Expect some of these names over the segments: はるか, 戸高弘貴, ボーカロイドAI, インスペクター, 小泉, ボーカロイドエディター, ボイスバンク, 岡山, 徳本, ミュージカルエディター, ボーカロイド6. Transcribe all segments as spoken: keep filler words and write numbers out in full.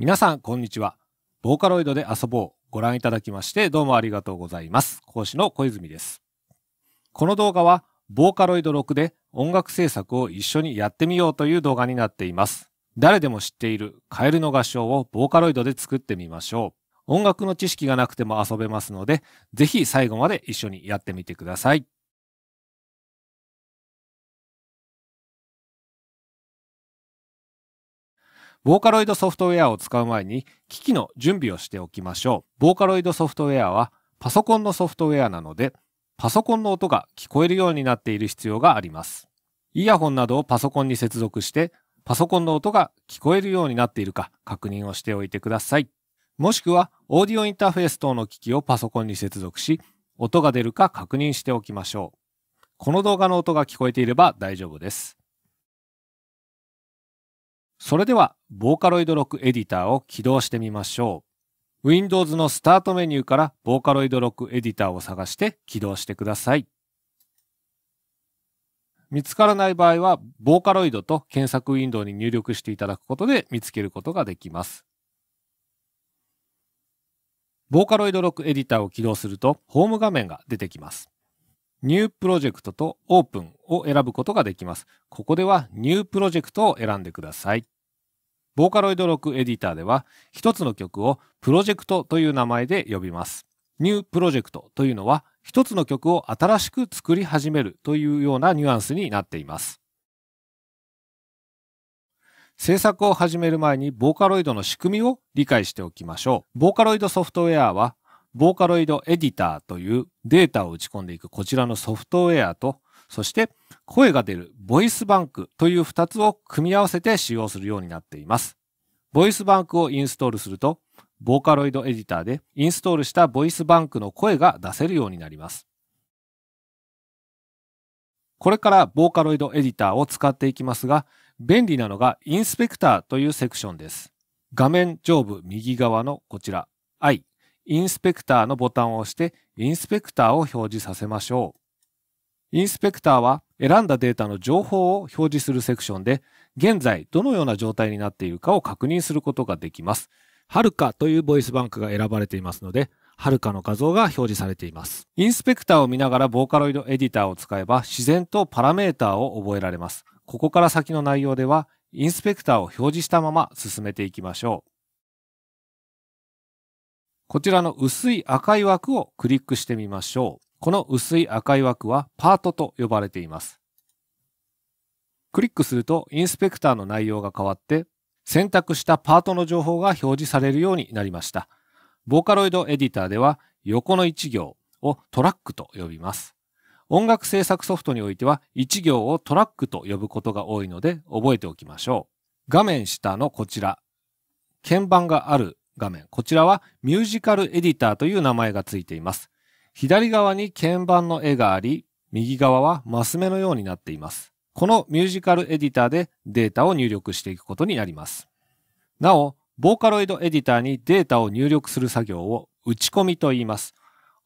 皆さんこんにちは。ボーカロイドで遊ぼうご覧いただきましてどうもありがとうございます。講師の小泉です。この動画はボーカロイドろくで音楽制作を一緒にやってみようという動画になっています。誰でも知っているカエルの合唱をボーカロイドで作ってみましょう。音楽の知識がなくても遊べますので、ぜひ最後まで一緒にやってみてください。ボーカロイドソフトウェアを使う前に機器の準備をしておきましょう。ボーカロイドソフトウェアはパソコンのソフトウェアなので、パソコンの音が聞こえるようになっている必要があります。イヤホンなどをパソコンに接続して、パソコンの音が聞こえるようになっているか確認をしておいてください。もしくはオーディオインターフェース等の機器をパソコンに接続し、音が出るか確認しておきましょう。この動画の音が聞こえていれば大丈夫です。それでは、ボーカロイドろくエディターを起動してみましょう。ウィンドウズ のスタートメニューからボーカロイドろくエディターを探して起動してください。見つからない場合は、ボーカロイドと検索ウィンドウに入力していただくことで見つけることができます。ボーカロイドろくエディターを起動すると、ホーム画面が出てきます。ニュープロジェクトとオープンを選ぶことができます。ここではニュープロジェクトを選んでください。ボーカロイドろくエディターではひとつの曲をプロジェクトという名前で呼びます。ニュープロジェクトというのはひとつの曲を新しく作り始めるというようなニュアンスになっています。制作を始める前にボーカロイドの仕組みを理解しておきましょう。ボーカロイドソフトウェアはボーカロイドエディターというデータを打ち込んでいくこちらのソフトウェアと、そして声が出るボイスバンクというふたつを組み合わせて使用するようになっています。ボイスバンクをインストールすると、ボーカロイドエディターでインストールしたボイスバンクの声が出せるようになります。これからボーカロイドエディターを使っていきますが、便利なのがインスペクターというセクションです。画面上部右側のこちら アイ。インスペクターのボタンを押してインスペクターを表示させましょう。インスペクターは選んだデータの情報を表示するセクションで、現在どのような状態になっているかを確認することができます。はるかというボイスバンクが選ばれていますので、はるかの画像が表示されています。インスペクターを見ながらボーカロイドエディターを使えば自然とパラメーターを覚えられます。ここから先の内容ではインスペクターを表示したまま進めていきましょう。こちらの薄い赤い枠をクリックしてみましょう。この薄い赤い枠はパートと呼ばれています。クリックするとインスペクターの内容が変わって、選択したパートの情報が表示されるようになりました。ボーカロイドエディターでは横のいち行をトラックと呼びます。音楽制作ソフトにおいてはいち行をトラックと呼ぶことが多いので覚えておきましょう。画面下のこちら、鍵盤がある画面、こちらはミュージカルエディターという名前がついています。左側に鍵盤の絵があり、右側はマス目のようになっています。このミュージカルエディターでデータを入力していくことになります。なお、ボーカロイドエディターにデータを入力する作業を打ち込みと言います。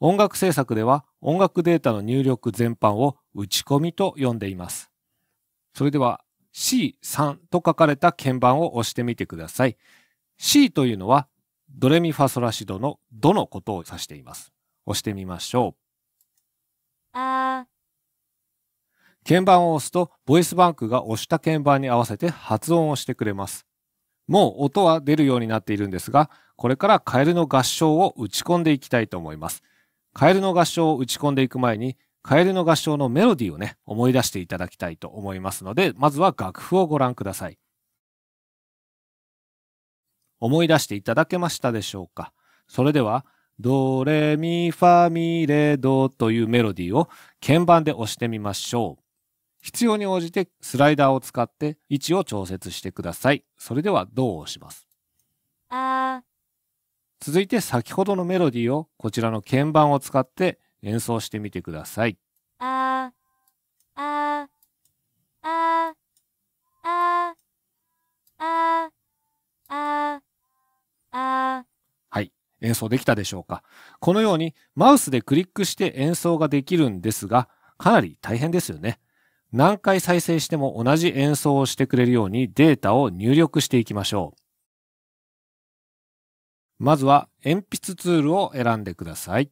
音楽制作では音楽データの入力全般を打ち込みと呼んでいます。それでは シースリー と書かれた鍵盤を押してみてください。C というのはドレミファソラシドのドのことを指しています。押してみましょう。あ鍵盤を押すと、ボイスバンクが押した鍵盤に合わせて発音をしてくれます。もう音は出るようになっているんですが、これからカエルの合唱を打ち込んでいきたいと思います。カエルの合唱を打ち込んでいく前に、カエルの合唱のメロディーをね、思い出していただきたいと思いますので、まずは楽譜をご覧ください。思い出していただけましたでしょうか。それでは、ドレミファミレドというメロディーを鍵盤で押してみましょう。必要に応じてスライダーを使って位置を調節してください。それでは、ドを押します。あ続いて先ほどのメロディーをこちらの鍵盤を使って演奏してみてください。ああああああはい、演奏できたでしょうか。このようにマウスでクリックして演奏ができるんですが、かなり大変ですよね。何回再生しても同じ演奏をしてくれるようにデータを入力していきましょう。まずは鉛筆ツールを選んでください。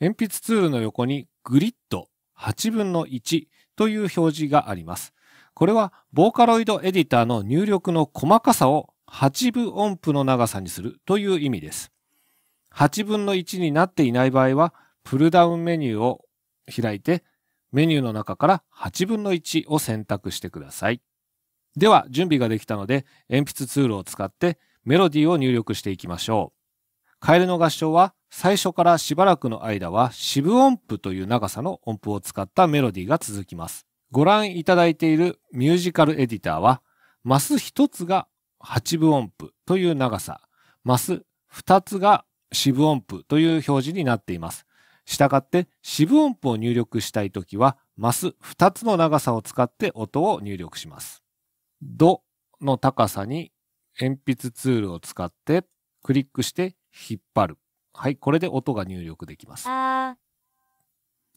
鉛筆ツールの横にグリッドはちぶんのいちという表示があります。これはボーカロイドエディターの入力の細かさをはちぶおんぷの長さにするという意味です。はちぶんのいちになっていない場合はプルダウンメニューを開いてメニューの中からはちぶんのいちを選択してください。では準備ができたので鉛筆ツールを使ってメロディーを入力していきましょう。カエルの合唱は最初からしばらくの間は四分音符という長さの音符を使ったメロディーが続きます。ご覧いただいているミュージカルエディターはマスひとつがはちぶおんぷという長さ、マスふたつが四分音符という表示になっています。したがって四分音符を入力したいときはマスふたつの長さを使って音を入力します。ドの高さに鉛筆ツールを使ってクリックして引っ張る。はい、これで音が入力できます。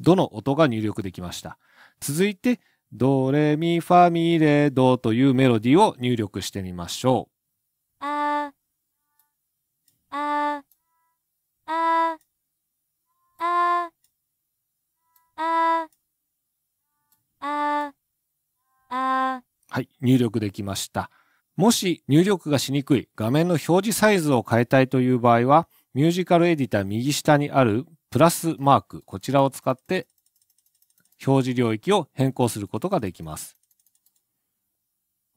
ドの音が入力できました。続いてドレミファミレドというメロディを入力してみましょう。あああああああ、はい、入力できました。もし入力がしにくい、画面の表示サイズを変えたいという場合は、ミュージカルエディター右下にあるプラスマーク、こちらを使って表示領域を変更することができます。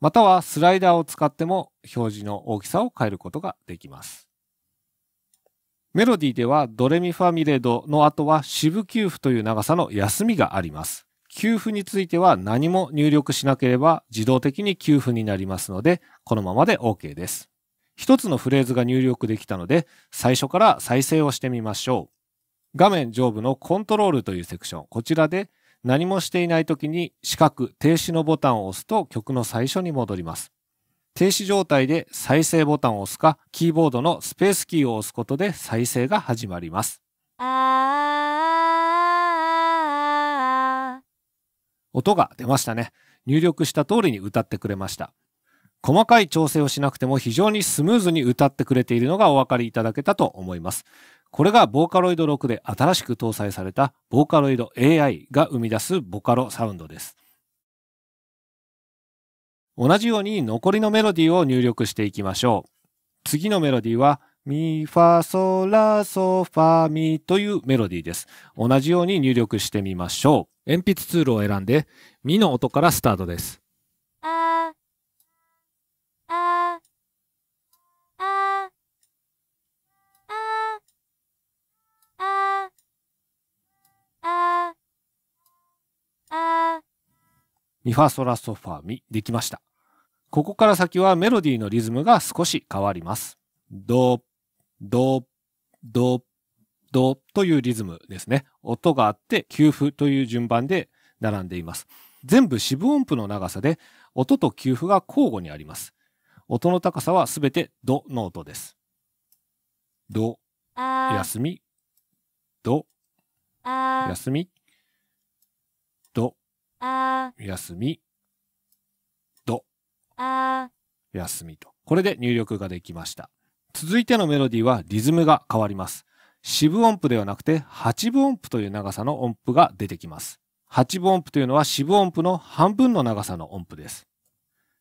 またはスライダーを使っても表示の大きさを変えることができます。メロディーではドレミファミレドの後は四分休符という長さの休みがあります。休符については何も入力しなければ自動的に休符になりますので、このままで OK です。一つのフレーズが入力できたので、最初から再生をしてみましょう。画面上部のコントロールというセクション、こちらで何もしていない時に四角停止のボタンを押すと曲の最初に戻ります。停止状態で再生ボタンを押すか、キーボードのスペースキーを押すことで再生が始まります。音が出ましたね。入力した通りに歌ってくれました。細かい調整をしなくても非常にスムーズに歌ってくれているのがお分かりいただけたと思います。これがボーカロイドろくで新しく搭載されたボーカロイド エーアイ が生み出すボカロサウンドです。同じように残りのメロディーを入力していきましょう。次のメロディーはミファソラソファミというメロディーです。同じように入力してみましょう。鉛筆ツールを選んでミの音からスタートです。あああああああ、ミファソラソファミできました。ここから先はメロディーのリズムが少し変わります。ドドドドというリズムですね。音があって休符という順番で並んでいます。全部四分音符の長さで音と休符が交互にあります。音の高さはすべてドの音です。ド、休み、ド、休み、ド、休み、ド、休みと。これで入力ができました。続いてのメロディーはリズムが変わります。四分音符ではなくて八分音符という長さの音符が出てきます。八分音符というのは四分音符の半分の長さの音符です。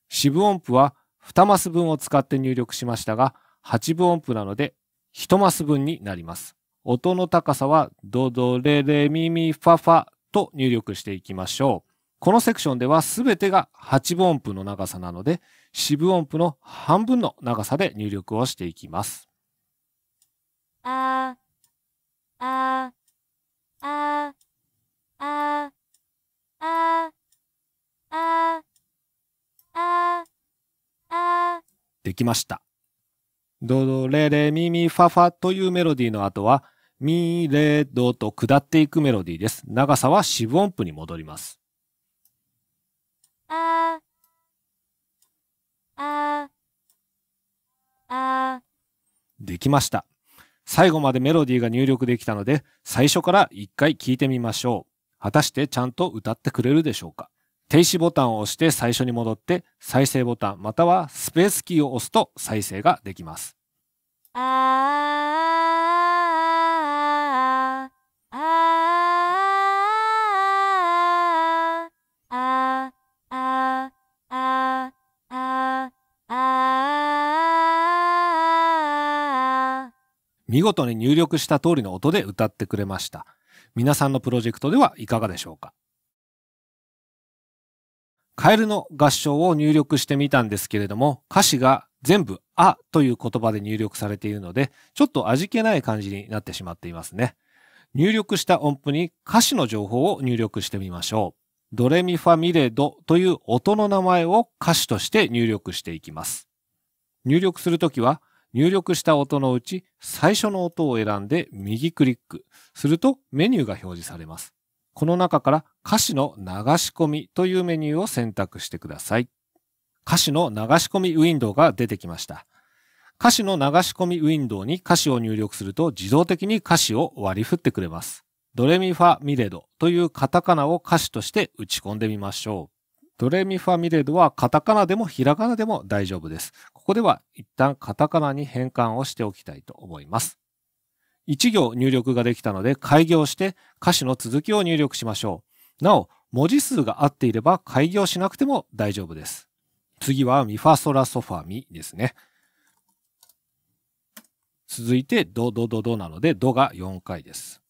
四分音符はにマス分を使って入力しましたが、八分音符なのでいちマス分になります。音の高さはドドレレミミファファと入力していきましょう。このセクションではすべてがはち分音符の長さなので、四分音符の半分の長さで入力をしていきます。あああああああ、できました。ドドレレミミファファというメロディーの後はミレドと下っていくメロディーです。長さは四分音符に戻ります。あああ、できました。最後までメロディーが入力できたので、最初から一回聴いてみましょう。果たしてちゃんと歌ってくれるでしょうか。停止ボタンを押して最初に戻って、再生ボタンまたはスペースキーを押すと再生ができます。見事に入力した通りの音で歌ってくれました。皆さんのプロジェクトではいかがでしょうか。カエルの合唱を入力してみたんですけれども、歌詞が全部「あ」という言葉で入力されているので、ちょっと味気ない感じになってしまっていますね。入力した音符に歌詞の情報を入力してみましょう。ドレミファミレドという音の名前を歌詞として入力していきます。入力するときは、入力した音のうち最初の音を選んで右クリックするとメニューが表示されます。この中から歌詞の流し込みというメニューを選択してください。歌詞の流し込みウィンドウが出てきました。歌詞の流し込みウィンドウに歌詞を入力すると自動的に歌詞を割り振ってくれます。ドレミファミレドというカタカナを歌詞として打ち込んでみましょう。ドレミファミレドはカタカナでもひらがなでも大丈夫です。ここでは一旦カタカナに変換をしておきたいと思います。いち行入力ができたので改行して歌詞の続きを入力しましょう。なお、文字数が合っていれば改行しなくても大丈夫です。次はミファソラソファミですね。続いてドドドドなのでドがよんかいです。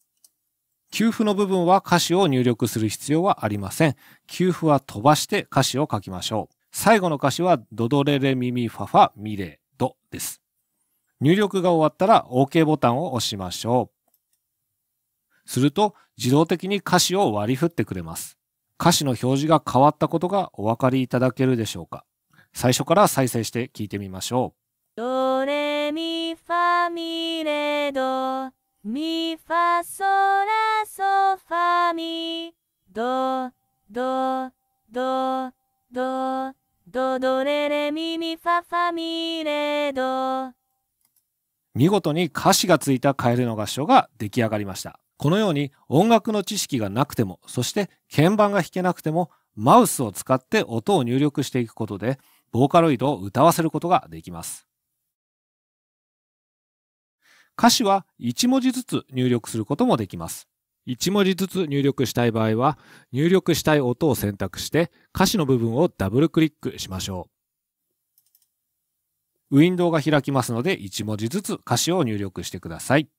休符の部分は歌詞を入力する必要はありません。休符は飛ばして歌詞を書きましょう。最後の歌詞はドドレレミミファファミレドです。入力が終わったら オーケー ボタンを押しましょう。すると自動的に歌詞を割り振ってくれます。歌詞の表示が変わったことがお分かりいただけるでしょうか。最初から再生して聞いてみましょう。ドレミファミレドミファソラソファミドドドドドドレレミミファファミレド。見事に歌詞がついたカエルの合唱が出来上がりました。このように音楽の知識がなくても、そして鍵盤が弾けなくても、マウスを使って音を入力していくことでボーカロイドを歌わせることができます。歌詞はいち文字ずつ入力することもできます。いち文字ずつ入力したい場合は、入力したい音を選択して歌詞の部分をダブルクリックしましょう。ウィンドウが開きますのでいち文字ずつ歌詞を入力してください。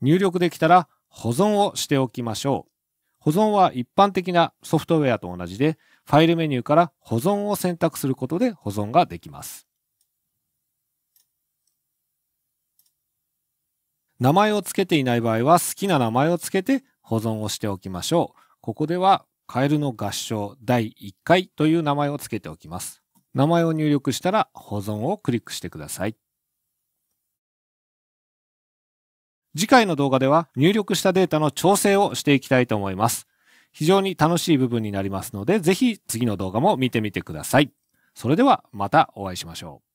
入力できたら保存をしておきましょう。保存は一般的なソフトウェアと同じで、ファイルメニューから保存を選択することで保存ができます。名前をつけていない場合は好きな名前をつけて保存をしておきましょう。ここではカエルの合唱だいいっかいという名前をつけておきます。名前を入力したら保存をクリックしてください。次回の動画では入力したデータの調整をしていきたいと思います。非常に楽しい部分になりますので、ぜひ次の動画も見てみてください。それではまたお会いしましょう。